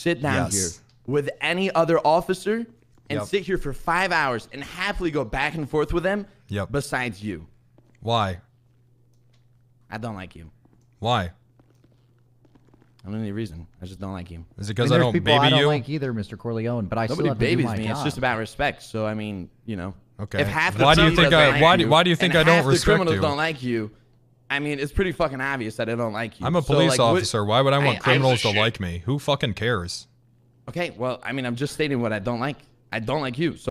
sit down here with any other officer and sit here for 5 hours and happily go back and forth with them besides you. Why? I don't like you. Why? I don't know any reason. I just don't like you. Is it because I don't baby you? I don't like either, Mr. Corleone, but I still have to do my job. Nobody babies me. It's just about respect. So, I mean, you know. Okay. If half the criminals don't like you, I mean, it's pretty fucking obvious that I don't like you. I'm a police officer. Why would I want criminals to like me? Who fucking cares? Okay, well, I mean, I'm just stating what I don't like. I don't like you. So